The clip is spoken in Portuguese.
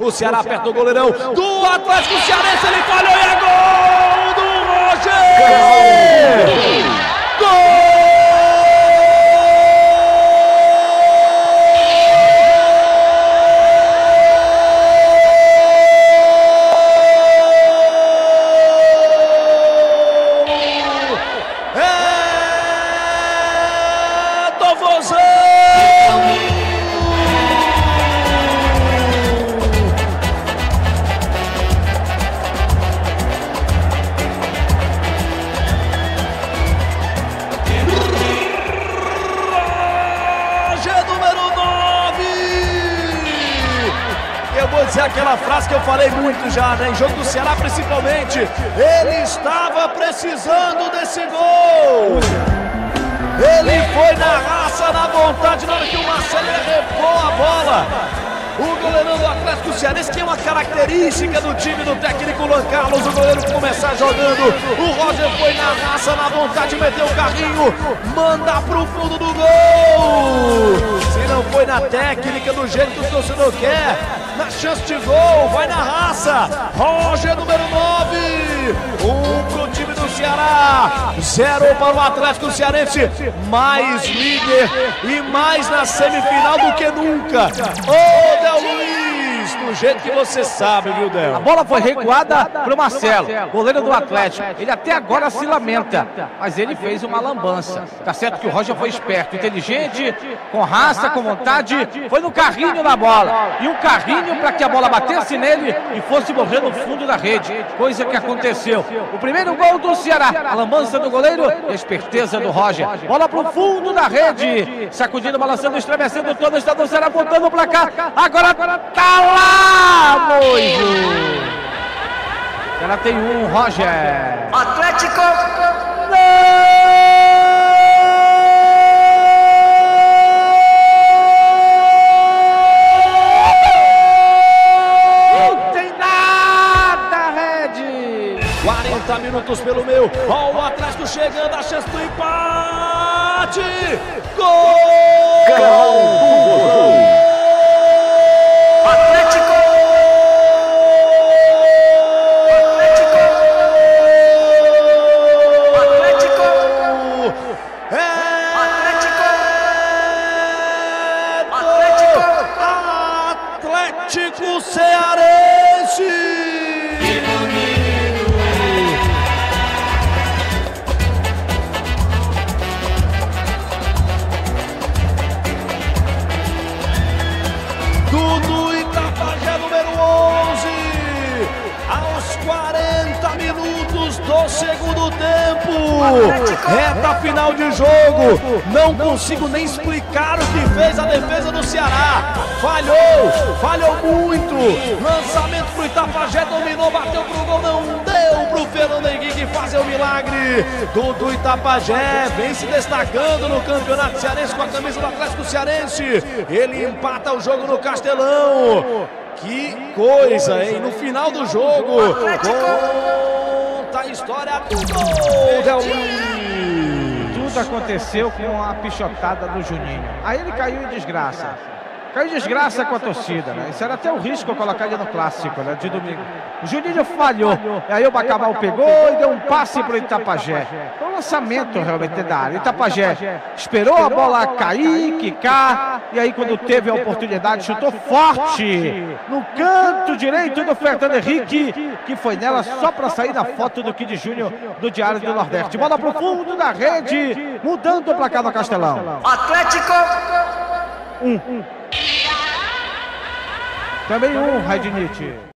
O Ceará aperta o goleirão do Atlético Cearense, ele falhou e é gol do Roger! Gol! É do Vozão! Eu vou dizer aquela frase que eu falei muito já, né? Em jogo do Ceará, principalmente. Ele estava precisando desse gol. Ele foi na raça, na vontade, na hora que o Marcelo arrebentou a bola. O goleirão do Atlético Cearense, que é uma característica do time do técnico Lan Carlos, o goleiro começar jogando. O Roger foi na raça, na vontade, meteu o carrinho, manda pro fundo do gol. Se não foi na técnica, do jeito que o torcedor quer, na chance de gol, vai na raça. Roger, número 9. 1 pro time do Ceará, 0 para o Atlético Cearense. Mais líder e mais na semifinal do que nunca. Ô, Deo Luís, do jeito que você sabe, viu, Deo? A bola foi recuada pro Marcelo, goleiro do Atlético. Ele até agora se lamenta, mas ele fez uma lambança. Tá certo que o Roger foi esperto, inteligente, com raça, com vontade. Foi no carrinho na bola. E um carrinho para que a bola batesse nele e fosse morrer no fundo da rede, coisa que aconteceu. O primeiro gol do Ceará, a lambança do goleiro e a esperteza do Roger. Bola para o fundo da rede, sacudindo, balançando, estremecendo todo o estado do Ceará, voltando o placar. Agora tá lá, Moisés! Ela tem um, Roger. Atlético! Não! Minutos pelo meu, ó o Atlético chegando, a chance do empate, gol! Atlético! Atlético! Atlético! Atlético! Atlético Cearense! Dudu Itapajé, número 11, aos 40 minutos do segundo tempo, reta final de jogo. Não consigo nem explicar o que fez a defesa do Ceará. Falhou muito. Lançamento pro Itapajé, dominou, bateu pro gol, não deu pro Fernando Henrique fazer o milagre. Dudu Itapajé vem se destacando no campeonato cearense com a camisa do Atlético Cearense. Ele empata o jogo no Castelão. Que coisa, hein? No final do jogo, conta a história do gol. Tudo aconteceu com a pichotada do Juninho. Aí ele caiu em desgraça. Caiu desgraça com a torcida, né? Isso era até o risco colocar ele no clássico, né? De domingo. O Juninho falhou. E aí o Bacabal pegou e deu um passe para o Itapajé. Foi um lançamento realmente da área. Itapajé esperou a bola cair, quicar. E aí quando teve a oportunidade, chutou forte no canto direito do Fernando Henrique, que foi nela só para sair da foto do Kid Júnior do Diário do Nordeste. Bola para o fundo da rede, mudando o placar do Castelão. Atlético! 1-1. Também um, Raidinite.